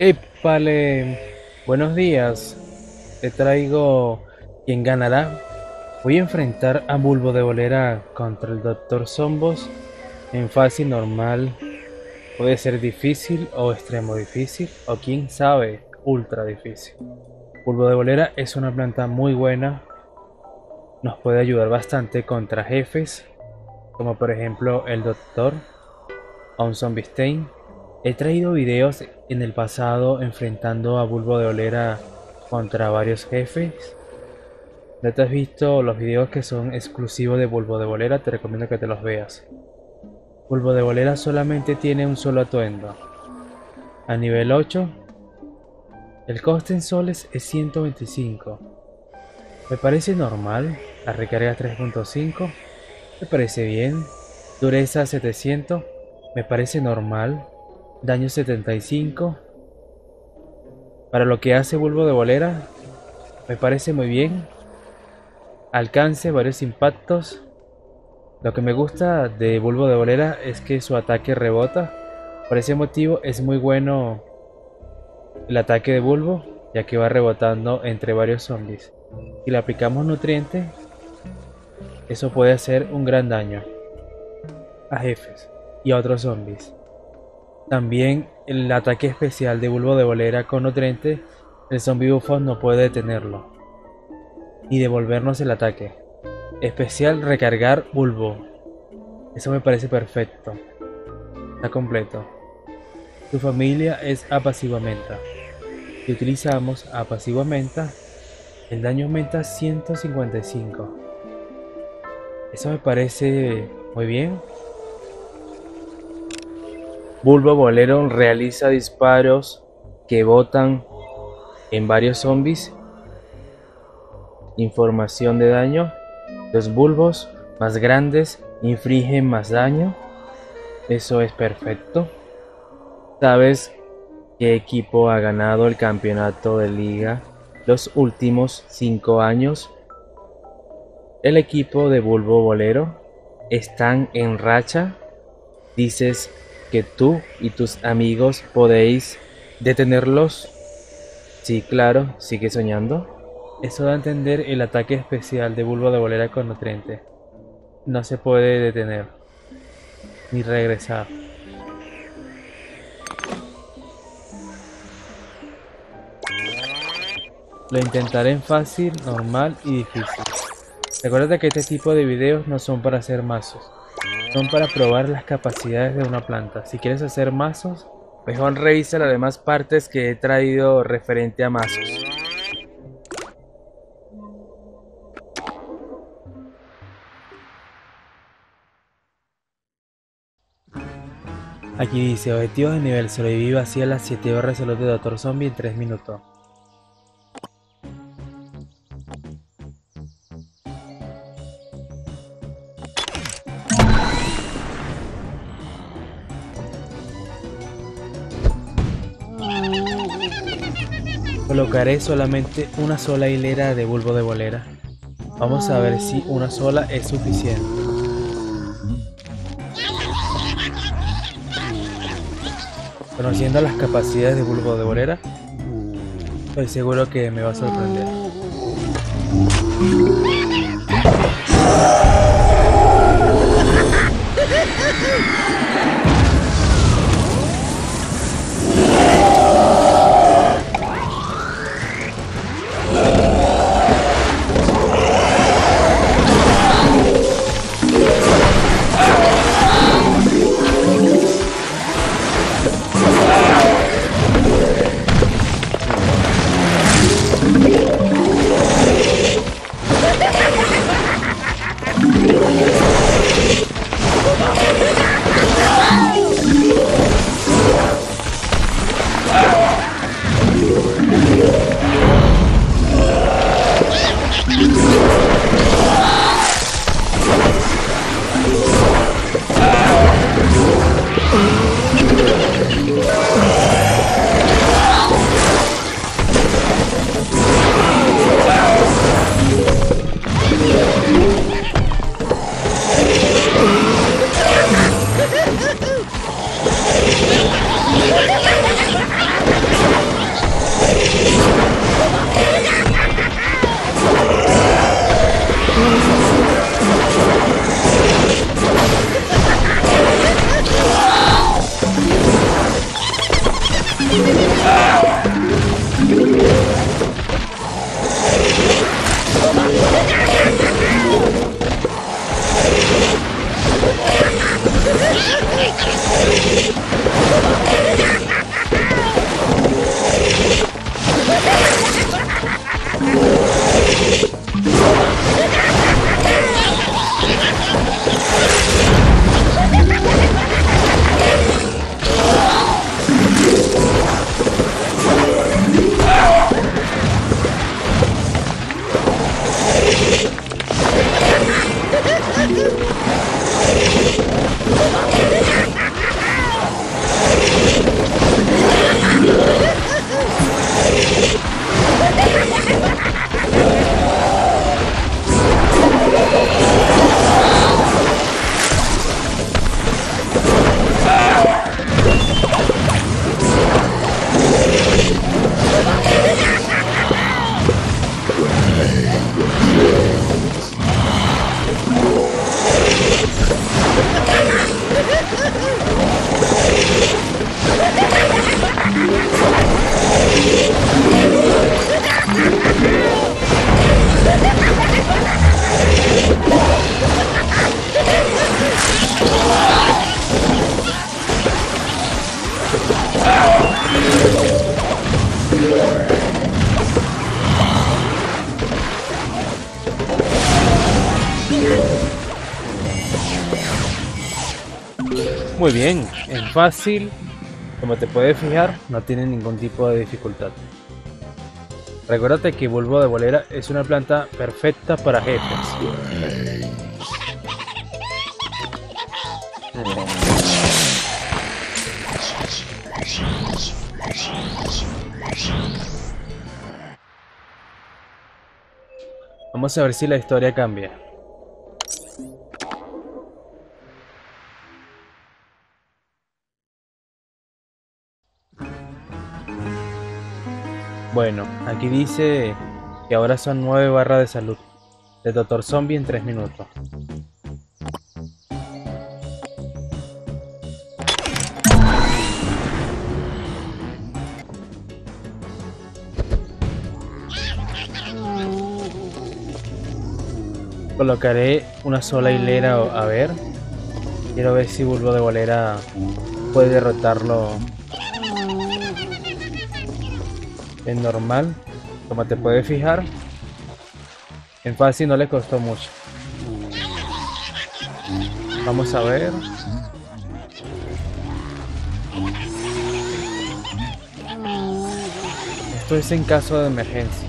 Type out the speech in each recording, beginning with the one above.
Épale, buenos días. Te traigo quien ganará. Voy a enfrentar a Bulbo de Bolera contra el Dr. Zombie en fácil normal. Puede ser difícil o extremo difícil o quién sabe, ultra difícil. Bulbo de Bolera es una planta muy buena. Nos puede ayudar bastante contra jefes, como por ejemplo el doctor o un Zombiestein. He traído videos en el pasado enfrentando a Bulbo de Bolera contra varios jefes. ¿No te has visto los videos que son exclusivos de Bulbo de Bolera? Te recomiendo que te los veas. Bulbo de Bolera solamente tiene un solo atuendo. A nivel 8, el coste en soles es 125. Me parece normal. La recarga 3.5. Me parece bien. Dureza 700. Me parece normal. Daño 75. Para lo que hace Bulbo de Bolera, me parece muy bien. Alcance, varios impactos. Lo que me gusta de Bulbo de Bolera es que su ataque rebota. Por ese motivo es muy bueno el ataque de Bulbo, ya que va rebotando entre varios zombies. Si le aplicamos nutrientes, eso puede hacer un gran daño a jefes y a otros zombies. También el ataque especial de Bulbo de Bolera con nutrientes, el Zombie Buffón no puede detenerlo y devolvernos el ataque especial. Recargar Bulbo, eso me parece perfecto. Está completo. Su familia es Apasiva Menta. Si utilizamos Apasiva Menta, el daño aumenta a 155. Eso me parece muy bien. Bulbo Bolero realiza disparos que botan en varios zombies. Información de daño. Los bulbos más grandes infligen más daño. Eso es perfecto. ¿Sabes qué equipo ha ganado el campeonato de liga los últimos 5 años? El equipo de Bulbo Bolero están en racha. Dices que tú y tus amigos podéis detenerlos. Sí, claro, sigue soñando. Eso da a entender el ataque especial de Bulbo de Bolera con nutriente. No se puede detener ni regresar. Lo intentaré en fácil, normal y difícil. Recuerda que este tipo de videos no son para hacer mazos, son para probar las capacidades de una planta. Si quieres hacer mazos, mejor revisa las demás partes que he traído referente a mazos. Aquí dice, objetivos de nivel, sobrevive vacía las 7 barras de salud de Dr. Zombie en 3 minutos. Colocaré solamente una sola hilera de Bulbo de Bolera. Vamos a ver si una sola es suficiente. Conociendo las capacidades de Bulbo de Bolera, estoy seguro que me va a sorprender. Muy bien, es fácil, como te puedes fijar, no tiene ningún tipo de dificultad. Recuérdate que Bulbo de Bolera es una planta perfecta para jefes. Vamos a ver si la historia cambia. Bueno, aquí dice que ahora son 9 barras de salud de Dr. Zombie en 3 minutos. Colocaré una sola hilera, a ver. Quiero ver si Bulbo de Bolera puede derrotarlo. Es normal, como te puedes fijar, en fácil no le costó mucho. Vamos a ver. Esto es en caso de emergencia.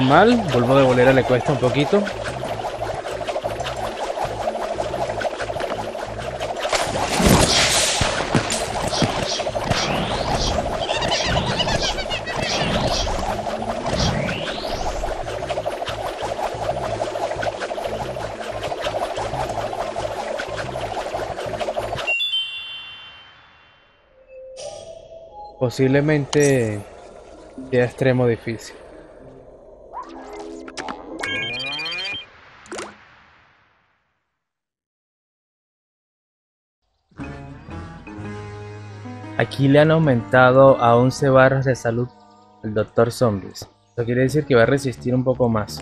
normal. Bulbo de Bolera le cuesta un poquito. Posiblemente sea extremo difícil. Aquí le han aumentado a 11 barras de salud el Dr. Zombie. Eso quiere decir que va a resistir un poco más.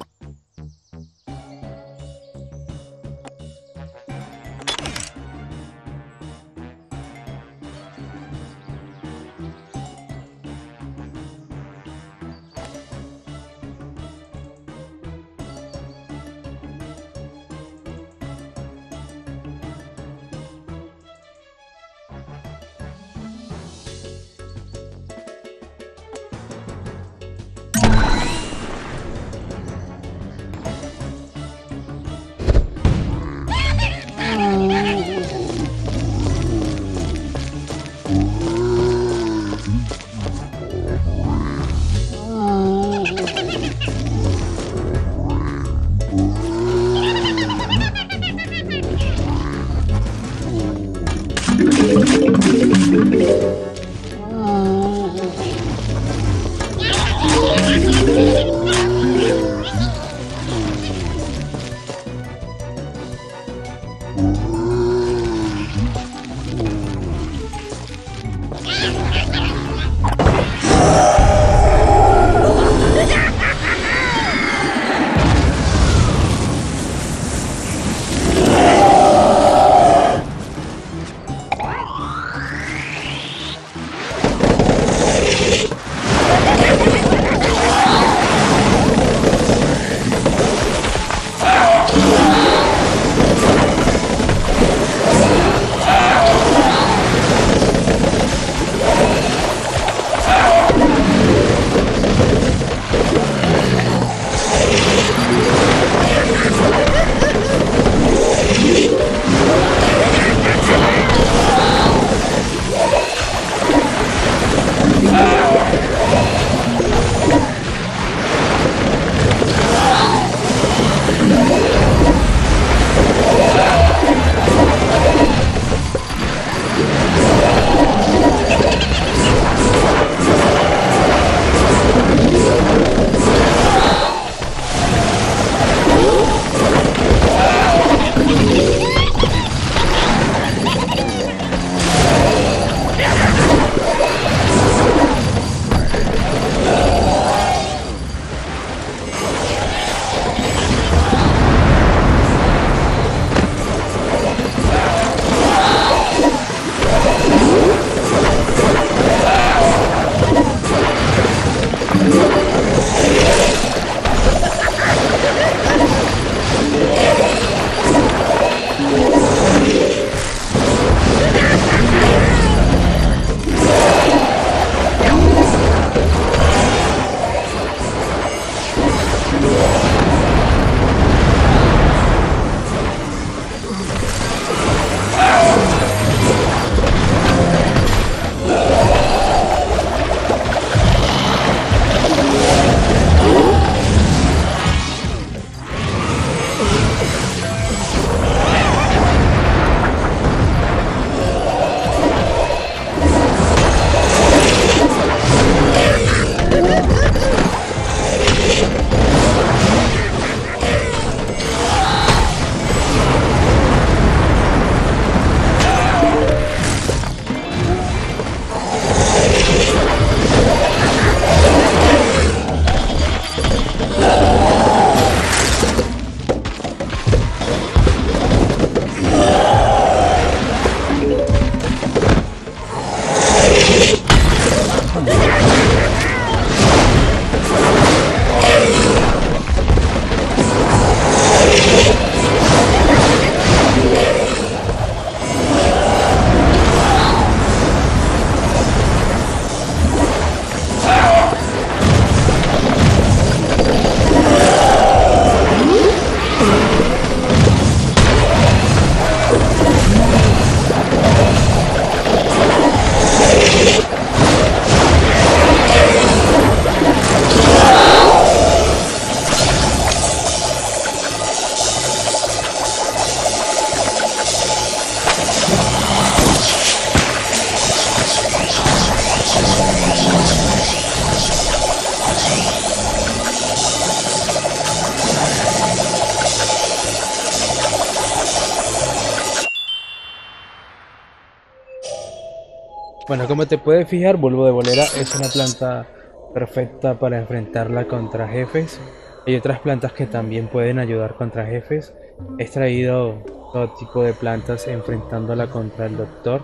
Bueno, como te puedes fijar, Bulbo de Bolera es una planta perfecta para enfrentarla contra jefes. Hay otras plantas que también pueden ayudar contra jefes. He extraído todo tipo de plantas enfrentándola contra el doctor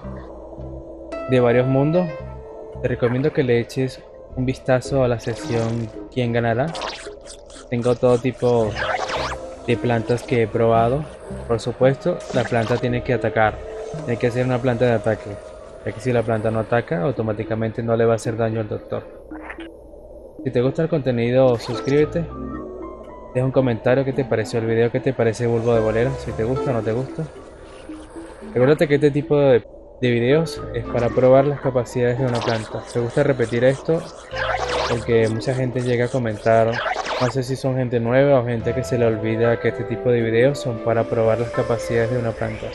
de varios mundos. Te recomiendo que le eches un vistazo a la sección ¿Quién ganará? Tengo todo tipo de plantas que he probado. Por supuesto, la planta tiene que atacar. Tiene que ser una planta de ataque. Ya que si la planta no ataca, automáticamente no le va a hacer daño al doctor. Si te gusta el contenido, suscríbete. Deja un comentario qué te pareció el video, qué te parece Bulbo de Bolera, si te gusta o no te gusta. Recuérdate que este tipo de videos es para probar las capacidades de una planta. Me gusta repetir esto porque mucha gente llega a comentar, no sé si son gente nueva o gente que se le olvida que este tipo de videos son para probar las capacidades de una planta.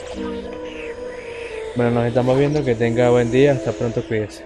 Bueno, nos estamos viendo, que tenga buen día, hasta pronto, cuídense.